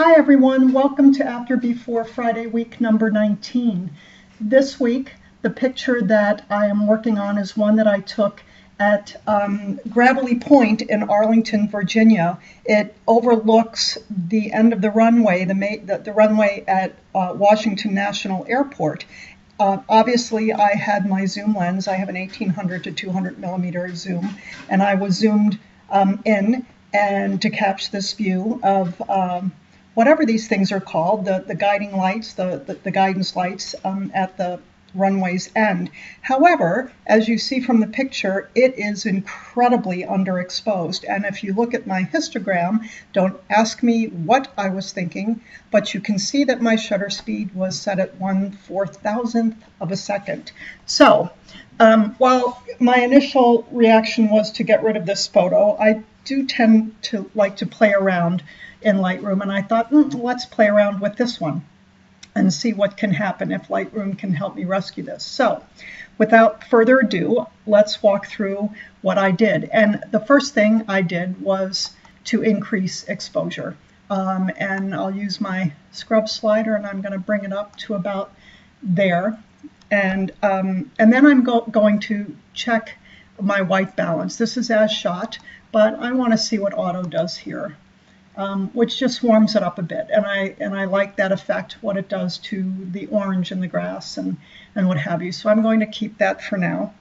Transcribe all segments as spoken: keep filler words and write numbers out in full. Hi everyone, welcome to After Before Friday, week number nineteen. This week, the picture that I am working on is one that I took at um, Gravelly Point in Arlington, Virginia. It overlooks the end of the runway, the, ma the, the runway at uh, Washington National Airport. Uh, obviously, I had my zoom lens. I have an eighteen hundred to two hundred millimeter zoom, and I was zoomed um, in and to catch this view of um, whatever these things are called, the, the guiding lights, the, the, the guidance lights um, at the runway's end. However, as you see from the picture, it is incredibly underexposed. And if you look at my histogram, don't ask me what I was thinking, but you can see that my shutter speed was set at one four thousandth of a second. So um, while my initial reaction was to get rid of this photo, I do tend to like to play around in Lightroom, and I thought, mm, let's play around with this one and see what can happen if Lightroom can help me rescue this. So without further ado, let's walk through what I did. And the first thing I did was to increase exposure. Um, and I'll use my scrub slider, and I'm going to bring it up to about there. And, um, and then I'm go going to check my white balance. This is as shot, but I want to see what auto does here. Um, which just warms it up a bit, and I and I like that effect, what it does to the orange and the grass and and what have you. So I'm going to keep that for now.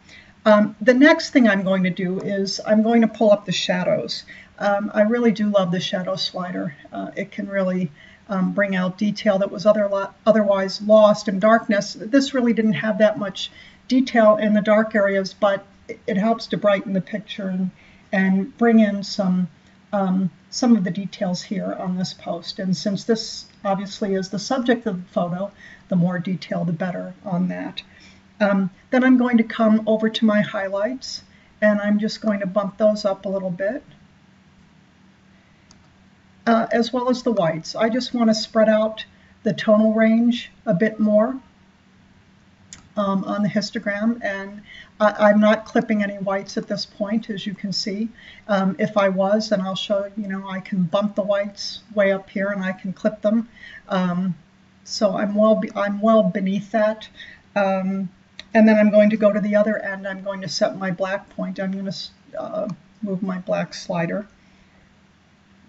Um, the next thing I'm going to do is I'm going to pull up the shadows. Um, I really do love the shadow slider. Uh, it can really um, bring out detail that was other lo- otherwise lost in darkness. This really didn't have that much detail in the dark areas, but it, it helps to brighten the picture and and bring in some. Um, some of the details here on this post. And since this obviously is the subject of the photo, the more detail, the better on that. Um, then I'm going to come over to my highlights, and I'm just going to bump those up a little bit, uh, as well as the whites. I just want to spread out the tonal range a bit more um, on the histogram, and I'm not clipping any whites at this point, as you can see. Um, if I was, then I'll show, you know, I can bump the whites way up here and I can clip them. Um, so I'm well, be I'm well beneath that. Um, and then I'm going to go to the other end. I'm going to set my black point. I'm going to uh, move my black slider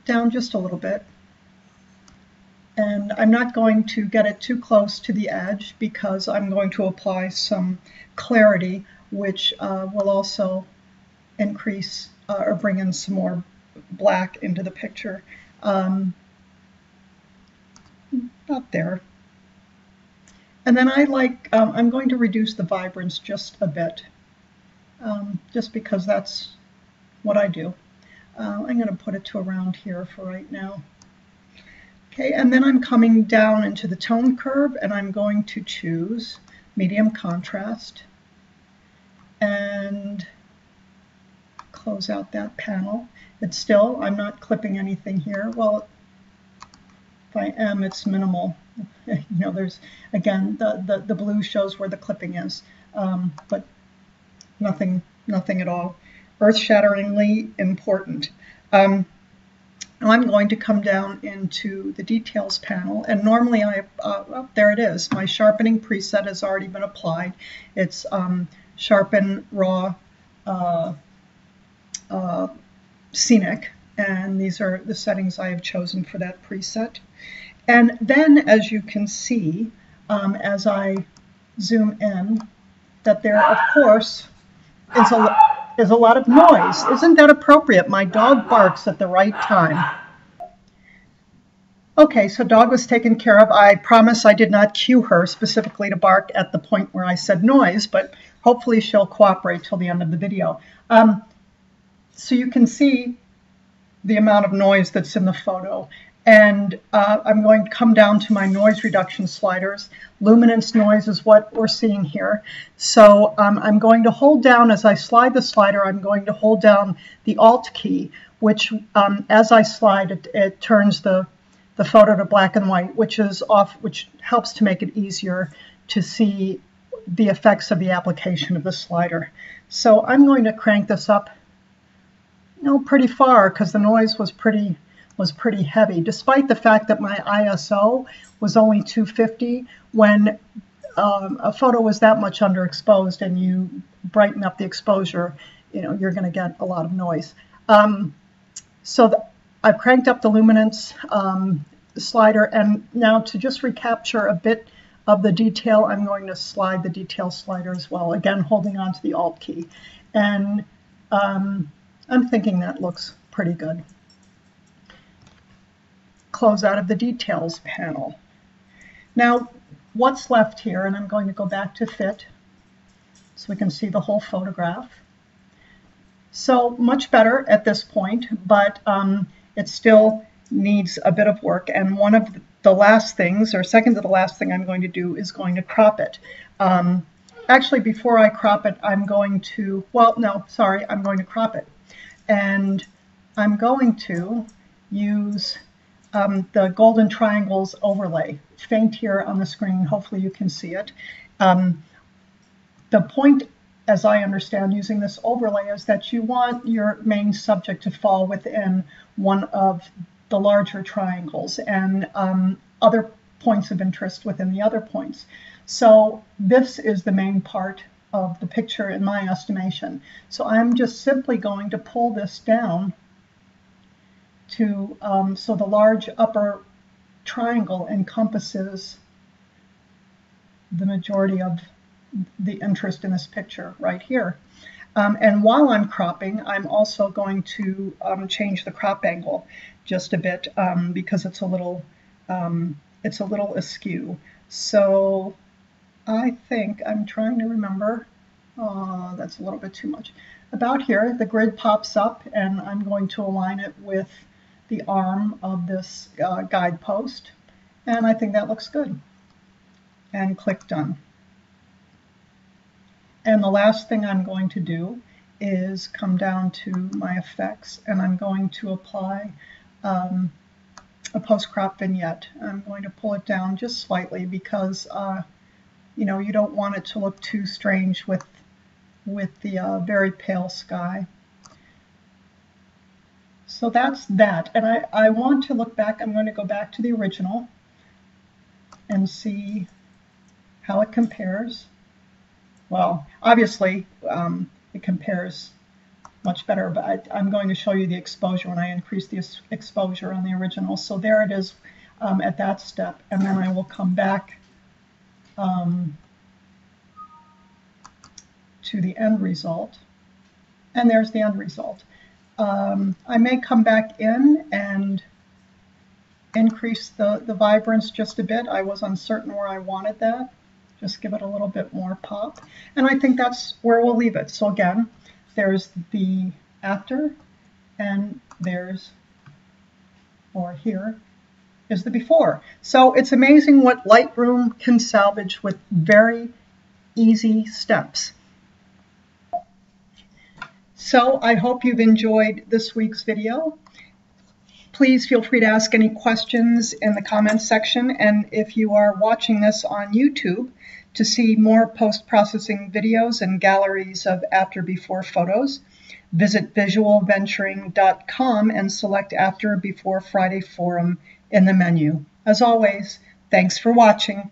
down just a little bit. And I'm not going to get it too close to the edge because I'm going to apply some clarity, which uh, will also increase uh, or bring in some more black into the picture. Um, not there. And then I like, um, I'm going to reduce the vibrance just a bit, um, just because that's what I do. Uh, I'm going to put it to around here for right now. Okay, and then I'm coming down into the tone curve, and I'm going to choose medium contrast and close out that panel. It's still, I'm not clipping anything here. Well, if I am, it's minimal. You know, there's, again, the, the, the blue shows where the clipping is, um, but nothing, nothing at all. Earth-shatteringly important. Um, now I'm going to come down into the details panel, and normally I, uh, oh, there it is. My sharpening preset has already been applied. It's, um, sharpen, raw, uh, uh, scenic, and these are the settings I have chosen for that preset. And then, as you can see, um, as I zoom in, that there, of course, is a, is a lot of noise. Isn't that appropriate? My dog barks at the right time. Okay, so dog was taken care of. I promise I did not cue her specifically to bark at the point where I said noise, but hopefully she'll cooperate till the end of the video. Um, so you can see the amount of noise that's in the photo. And uh, I'm going to come down to my noise reduction sliders. Luminance noise is what we're seeing here. So um, I'm going to hold down, as I slide the slider, I'm going to hold down the Alt key, which um, as I slide, it, it turns the the photo to black and white, which is off, which helps to make it easier to see the effects of the application of the slider. So I'm going to crank this up, you know, pretty far because the noise was pretty was pretty heavy, despite the fact that my I S O was only two fifty when um, a photo was that much underexposed and you brighten up the exposure, you know, you're going to get a lot of noise. Um, so the, I've cranked up the luminance um, slider, and now to just recapture a bit of the detail, I'm going to slide the detail slider as well, again holding on to the Alt key. And um, I'm thinking that looks pretty good. Close out of the details panel. Now what's left here, and I'm going to go back to fit so we can see the whole photograph. So much better at this point, but um, it still needs a bit of work. And one of the last things, or second to the last thing I'm going to do, is going to crop it. Um, actually, before I crop it, I'm going to, well, no, sorry, I'm going to crop it. And I'm going to use um, the Golden Triangles overlay. It's faint here on the screen. Hopefully you can see it. Um, the point, as I understand using this overlay, is that you want your main subject to fall within one of the larger triangles and um, other points of interest within the other points. So this is the main part of the picture in my estimation. So I'm just simply going to pull this down to um, so the large upper triangle encompasses the majority of the interest in this picture right here. Um, and while I'm cropping, I'm also going to um, change the crop angle just a bit um, because it's a little um, it's a little askew. So I think I'm trying to remember. Uh, that's a little bit too much. About here, the grid pops up, and I'm going to align it with the arm of this uh, guidepost, and I think that looks good. And click done. And the last thing I'm going to do is come down to my effects, and I'm going to apply um, a post-crop vignette. I'm going to pull it down just slightly because uh, you know, you don't want it to look too strange with with the uh, very pale sky. So that's that. And I, I want to look back. I'm going to go back to the original and see how it compares. Well, obviously, um, it compares much better, but I, I'm going to show you the exposure when I increase the exposure on the original. So there it is um, at that step, and then I will come back um, to the end result. And there's the end result. Um, I may come back in and increase the, the vibrance just a bit. I was uncertain where I wanted that. Just give it a little bit more pop. And I think that's where we'll leave it. So again, there's the after, and there's, or here, is the before. So it's amazing what Lightroom can salvage with very easy steps. So I hope you've enjoyed this week's video. Please feel free to ask any questions in the comments section. And if you are watching this on YouTube, to see more post-processing videos and galleries of After Before photos, visit visual venturing dot com and select After Before Friday Forum in the menu. As always, thanks for watching.